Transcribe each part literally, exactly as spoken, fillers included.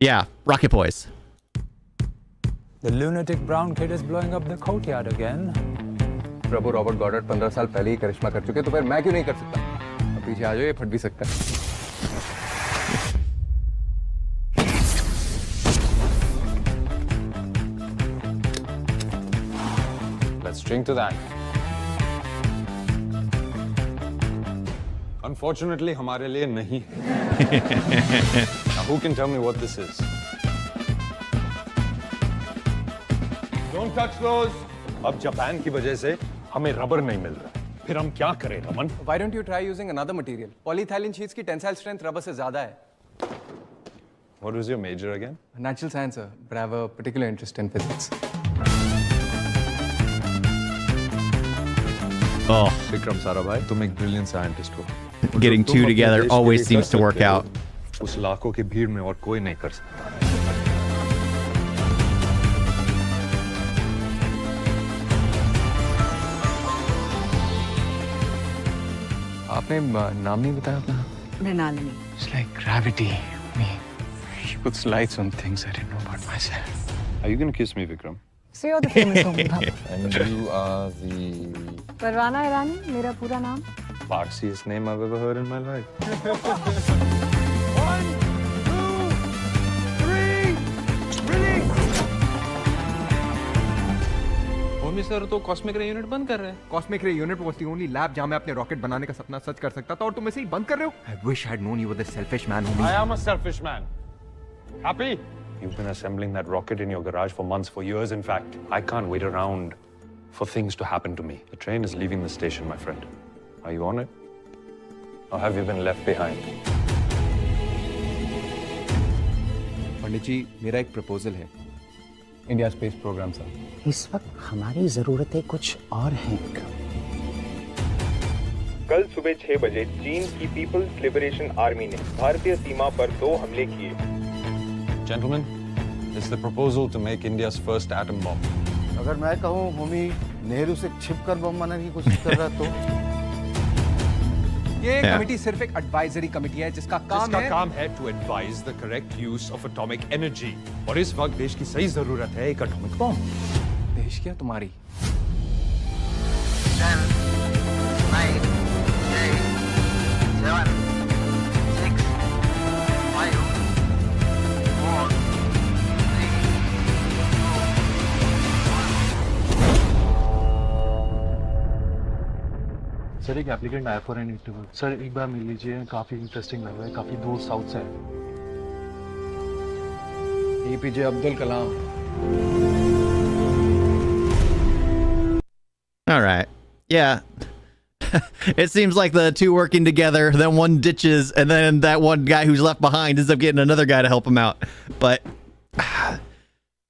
Yeah, Rocket Boys. The lunatic brown kid is blowing up the courtyard again. Prabhu Robert Goddard fifteen years पहले ही करिश्मा कर चुके, तो फिर मैं क्यों नहीं कर सकता? अब पीछे आ जाओ, ये फट भी सकता है. Let's drink to that. Unfortunately, हमारे लिए नहीं. Now, who can tell me what this is? Don't touch those. अब जापान की वजह से हमें रबर नहीं मिल रहा. फिर हम क्या करें, Raman? Why don't you try using another material? Polyethylene sheets की tensile strength rubber से ज़्यादा है. What was your major again? Natural science, sir. But I have a particular interest in physics. Oh, Vikram Sarabhai, you make a brilliant scientist. Getting two together always seems to work out. उस लाखों की भीड़ में और कोई नहीं कर सकता. आपने नाम नहीं बताया अपना? Mrinalini. It's like gravity. Me. She puts lights on things I didn't know about myself. Are you gonna kiss me, Vikram? So you're the famous Homi Baba. And you are the... Parwana Irani, mera pura naam. Parsiest name I've ever heard in my life. One, two, three, release! Homi sir to Cosmic Ray Unit band kar rahe. Cosmic Ray Unit was the only lab jahan main apne rocket banane ka sapna sach kar sakta tha aur tum ise hi band kar rahe ho. I wish I had known you were the selfish man, Homi. I am a selfish man. Happy? You've been assembling that rocket in your garage for months, for years, in fact. I can't wait around for things to happen to me. The train is leaving the station, my friend. Are you on it? Or have you been left behind? Pandit ji, mera ek proposal hai. India Space Program, sir. Is waqt hamari zaruretein kuch aur hain. Kal subah six baje China ki People's Liberation Army ne Bharatiya seema par do hamle kiye. Gentlemen, it's the proposal to make India's first atom bomb. अगर मैं कहूँ होमी नेहरू से छिपकर बम बनाने की कोशिश कर रहा तो ये कमेटी सिर्फ एक एडवाइजरी कमेटी है जिसका काम है जिसका काम है to advise the correct use of atomic energy. और इस वक्त देश की सही जरूरत है एक एटॉमिक बम. देश क्या तुम्हारी? सर एक एप्लीकेंट आया फॉर एन इंटरव्यू. सर एक बार मिल लीजिए, काफी इंटरेस्टिंग लग रहा है, काफी दूर साउथ से है. APJ Abdul Kalam. All right. Yeah. It seems like the two working together, then one ditches, and then that one guy who's left behind ends up getting another guy to help him out. But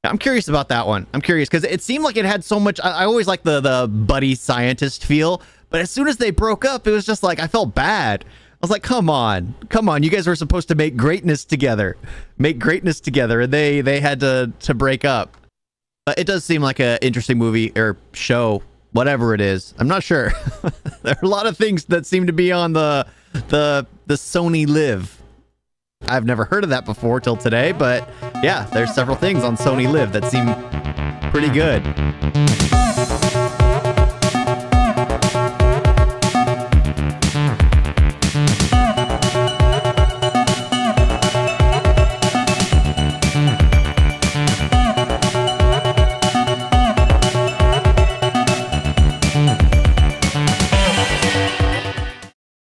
I'm curious about that one. I'm curious because it seemed like it had so much. I, I always like the the buddy scientist feel. But as soon as they broke up, it was just like, I felt bad. I was like, come on, come on. You guys were supposed to make greatness together, make greatness together. And they, they had to, to break up. But it does seem like an interesting movie or show, whatever it is. I'm not sure. There are a lot of things that seem to be on the, the, the SonyLIV. I've never heard of that before till today, but yeah, there's several things on SonyLIV that seem pretty good.